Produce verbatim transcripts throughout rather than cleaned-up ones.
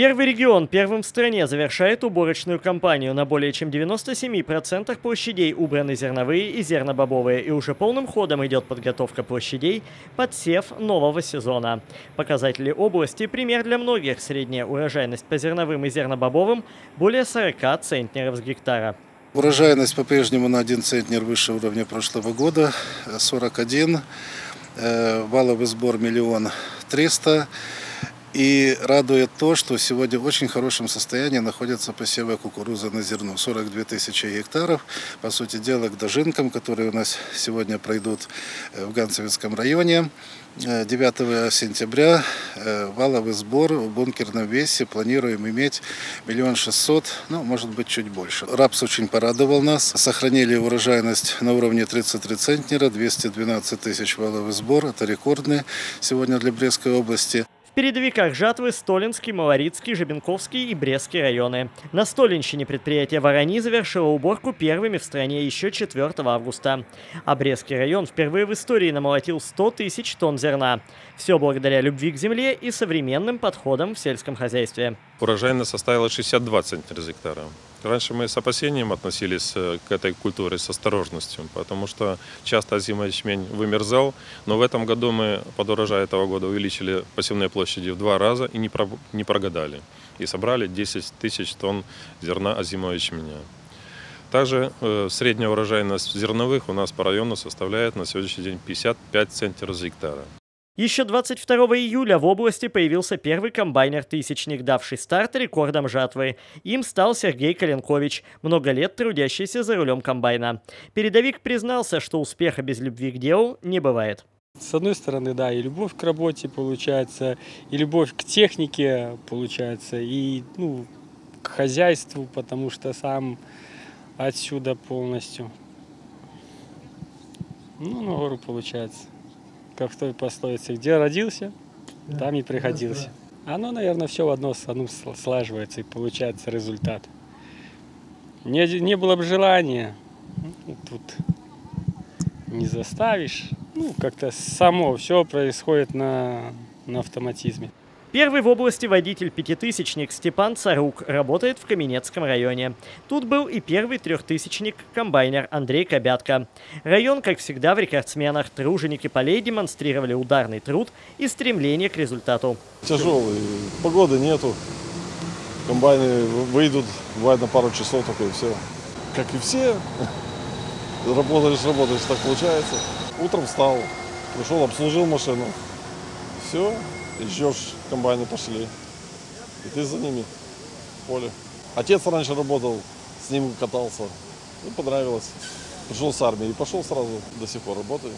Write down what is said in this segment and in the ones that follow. Первый регион первым в стране завершает уборочную кампанию. На более чем девяноста семи процентах площадей убраны зерновые и зернобобовые, и уже полным ходом идет подготовка площадей под сев нового сезона. Показатели области – пример для многих. Средняя урожайность по зерновым и зернобобовым – более сорока центнеров с гектара. Урожайность по-прежнему на один центнер выше уровня прошлого года – сорок один, валовый сбор – миллион триста. И радует то, что сегодня в очень хорошем состоянии находятся посевы кукурузы на зерно. сорок две тысячи гектаров, по сути дела, к дожинкам, которые у нас сегодня пройдут в Ганцевинском районе. девятого сентября валовый сбор в бункерном весе планируем иметь миллион шестьсот, ну, может быть, чуть больше. Рапс очень порадовал нас. Сохранили урожайность на уровне тридцати трёх центнера, двести двенадцать тысяч валовый сбор. Это рекордный сегодня для Брестской области. В передовиках жатвы Столинский, Малорицкий, Жабинковский и Брестский районы. На Столинщине предприятие Ворони завершило уборку первыми в стране еще четвёртого августа. А Брестский район впервые в истории намолотил сто тысяч тонн зерна. Все благодаря любви к земле и современным подходам в сельском хозяйстве. Урожайность составила шестьдесят два центнера с гектара. Раньше мы с опасением относились к этой культуре, с осторожностью, потому что часто азимовичмень вымерзал, но в этом году мы под урожай этого года увеличили посевные площади в два раза и не прогадали. И собрали десять тысяч тонн зерна азимовичменя. Также средняя урожайность зерновых у нас по району составляет на сегодняшний день пятьдесят пять центнеров с гектара. Еще двадцать второго июля в области появился первый комбайнер-тысячник, давший старт рекордам жатвы. Им стал Сергей Каленкович, много лет трудящийся за рулем комбайна. Передовик признался, что успеха без любви к делу не бывает. С одной стороны, да, и любовь к работе получается, и любовь к технике получается, и ну, к хозяйству, потому что сам отсюда полностью. Ну, на гору получается. Как в той пословице, где родился, там и приходился. Оно, наверное, все в одно с одним слаживается и получается результат. Не, не было бы желания, тут не заставишь. Ну, как-то само все происходит на, на автоматизме. Первый в области водитель пятитысячник Степан Царук работает в Каменецком районе. Тут был и первый трехтысячник-комбайнер Андрей Кобятко. Район, как всегда, в рекордсменах. Труженики полей демонстрировали ударный труд и стремление к результату. Тяжелый, погоды нету. Комбайны выйдут, бывает на пару часов только и все. Как и все, работаешь, работаешь, так получается. Утром встал, пришел, обслужил машину. Все. Ждешь, комбайны пошли, и ты за ними в поле. Отец раньше работал, с ним катался, и понравилось. Пришел с армии и пошел сразу, до сих пор работаю.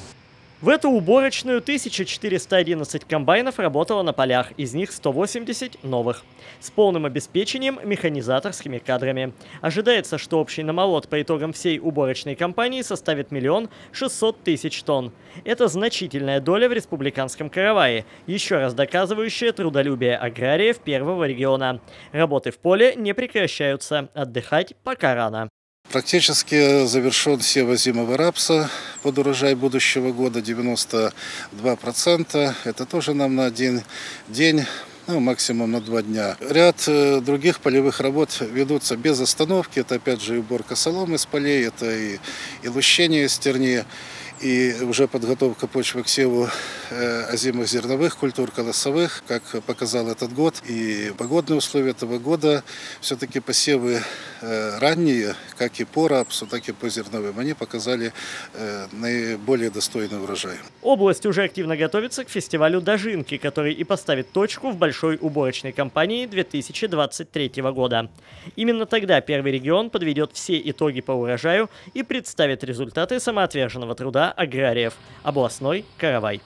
В эту уборочную тысяча четыреста одиннадцать комбайнов работало на полях, из них сто восемьдесят новых. С полным обеспечением механизаторскими кадрами. Ожидается, что общий намолот по итогам всей уборочной кампании составит миллион шестьсот тысяч тонн. Это значительная доля в республиканском каравае, еще раз доказывающая трудолюбие аграриев первого региона. Работы в поле не прекращаются, отдыхать пока рано. Практически завершен сев зимового рапса под урожай будущего года, девяносто два процента. Это тоже нам на один день, ну, максимум на два дня. Ряд других полевых работ ведутся без остановки. Это опять же и уборка соломы с полей, это и, и лущение стерни, и уже подготовка почвы к севу озимых зерновых культур, колосовых, как показал этот год. И погодные условия этого года, все-таки посевы ранние, как и по рапсу, так и по зерновым, они показали наиболее достойный урожай. Область уже активно готовится к фестивалю «Дожинки», который и поставит точку в большой уборочной кампании две тысячи двадцать третьего года. Именно тогда первый регион подведет все итоги по урожаю и представит результаты самоотверженного труда аграриев. Областной каравай.